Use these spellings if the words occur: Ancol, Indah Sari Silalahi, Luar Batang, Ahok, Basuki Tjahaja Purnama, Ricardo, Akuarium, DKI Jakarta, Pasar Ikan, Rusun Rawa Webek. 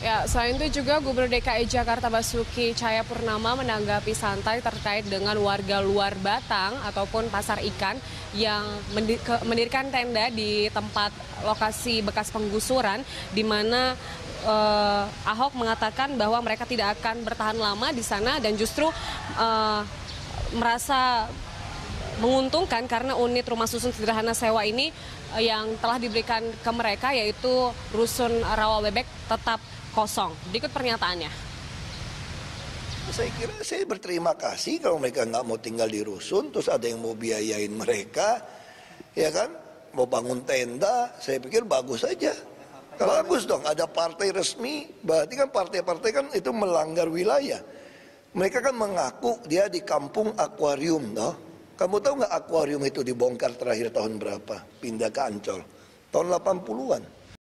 Ya, selain itu juga Gubernur DKI Jakarta Basuki Tjahaja Purnama menanggapi santai terkait dengan warga Luar Batang ataupun pasar ikan yang mendirikan tenda di tempat lokasi bekas penggusuran, di mana Ahok mengatakan bahwa mereka tidak akan bertahan lama di sana dan justru merasa menguntungkan karena unit rumah susun sederhana sewa ini yang telah diberikan ke mereka, yaitu Rusun Rawa Webek, tetap kosong. Berikut pernyataannya. Saya kira saya berterima kasih kalau mereka nggak mau tinggal di rusun, terus ada yang mau biayain mereka, ya kan? Mau bangun tenda, saya pikir bagus saja. Bagus dong, ada partai resmi, berarti kan partai-partai kan itu melanggar wilayah. Mereka kan mengaku dia di kampung akuarium, toh. Kamu tahu nggak akuarium itu dibongkar terakhir tahun berapa? Pindah ke Ancol, tahun 80-an.